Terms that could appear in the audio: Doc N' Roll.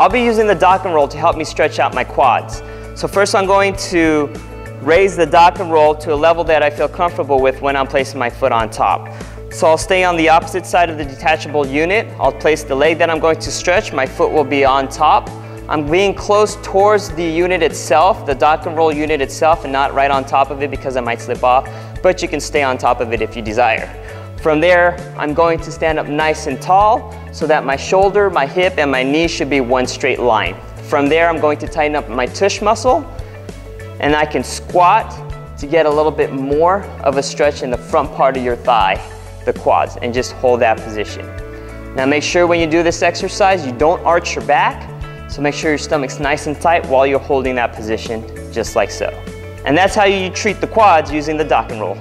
I'll be using the Doc N' Roll to help me stretch out my quads. So first I'm going to raise the Doc N' Roll to a level that I feel comfortable with when I'm placing my foot on top. So I'll stay on the opposite side of the detachable unit. I'll place the leg that I'm going to stretch. My foot will be on top. I'm being close towards the unit itself, the Doc N' Roll unit itself, and not right on top of it because I might slip off, but you can stay on top of it if you desire. From there, I'm going to stand up nice and tall so that my shoulder, my hip, and my knee should be one straight line. From there, I'm going to tighten up my tush muscle, and I can squat to get a little bit more of a stretch in the front part of your thigh, the quads, and just hold that position. Now make sure when you do this exercise, you don't arch your back. So make sure your stomach's nice and tight while you're holding that position, just like so. And that's how you treat the quads using the Doc N' Roll.